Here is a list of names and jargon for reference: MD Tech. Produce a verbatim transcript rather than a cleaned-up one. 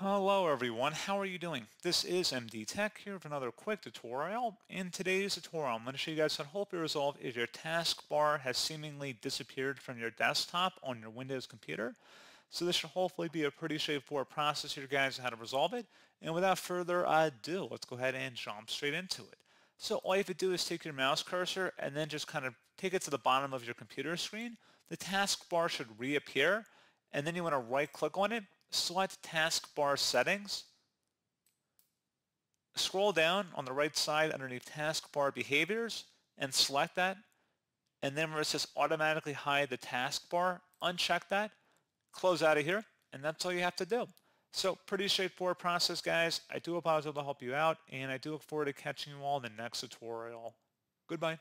Hello everyone, how are you doing? This is M D Tech here with another quick tutorial. In today's tutorial, I'm going to show you guys how to help you resolve if your taskbar has seemingly disappeared from your desktop on your Windows computer. So this should hopefully be a pretty straightforward process here, guys, how to resolve it. And without further ado, let's go ahead and jump straight into it. So all you have to do is take your mouse cursor and then just kind of take it to the bottom of your computer screen. The taskbar should reappear, and then you want to right click on it, select Taskbar Settings, scroll down on the right side underneath Taskbar Behaviors and select that, and then where it says automatically hide the taskbar, uncheck that, close out of here, and that's all you have to do. So pretty straightforward process, guys. I do hope I was able to help you out, and I do look forward to catching you all in the next tutorial. Goodbye.